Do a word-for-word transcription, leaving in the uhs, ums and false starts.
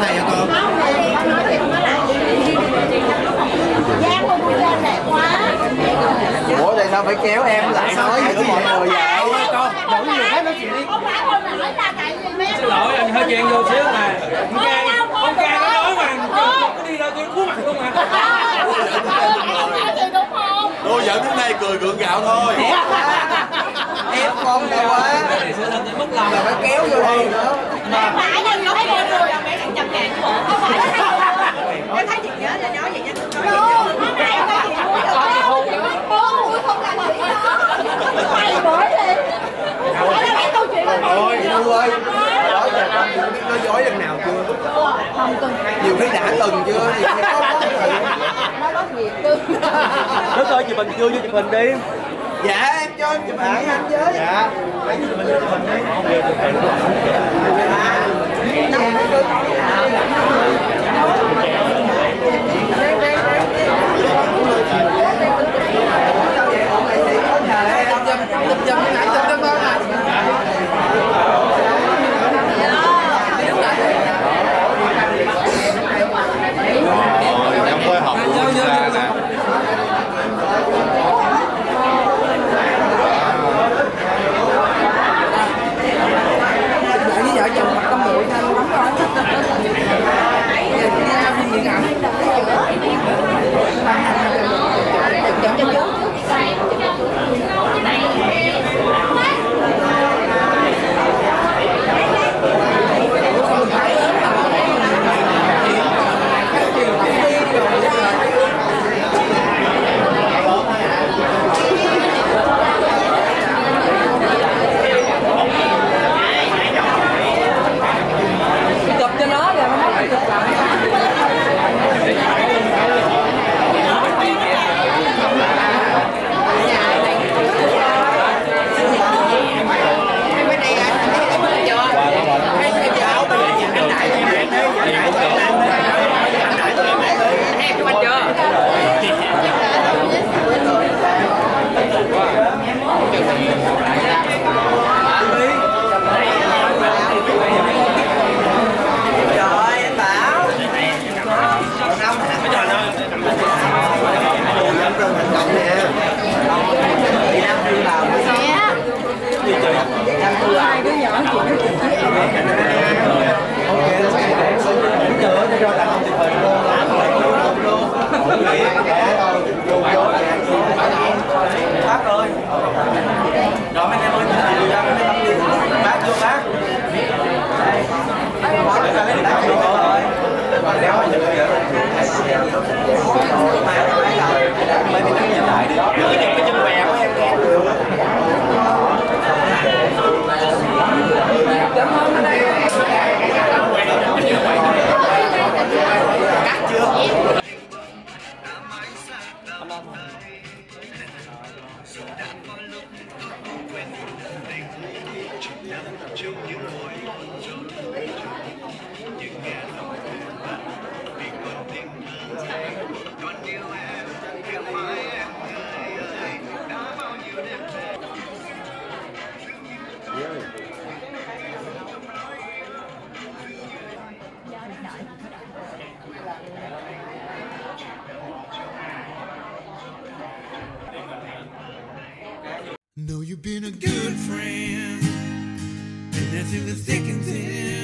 thầy hả con? Không, thì con nói thì không có lại dáng con vui lên đẹp quá. Ủa thì sao phải kéo em lại nói giữa mọi người vậy? Con, đổ nhiều hết nói chuyện đi. Không phải con nói là tại vì mấy em... Xin lỗi, anh hơi chuyện vô xíu mà. Ông Cang, ông Cang nó nói mà, con có đi đâu tôi cứu mặt luôn mà. Em nói gì đúng không? Cô giỡn đến đây cười gượng gạo thôi. Em con đâu quá. Là phải kéo vô đây nữa. Mà phải đâu, nó thấy mọi người là mẹ chậm càng của bộ. Không phải đâu. Em thấy chị nhớ là nói vậy nha. Ôi Lưu ơi, nói về con cũng biết nói dối lần nào chưa? Không từng. Nhiều khi đã từng chưa? Nhiều khi có nói thử. Nó nói gì cưng. Đức ơi, chị Bình chưa vô chụp hình đi. Dạ em cho em chụp hình anh với. Dạ. Lấy chụp hình chụp hình đi. Know you've been a good friend, and that's in the thick and thin.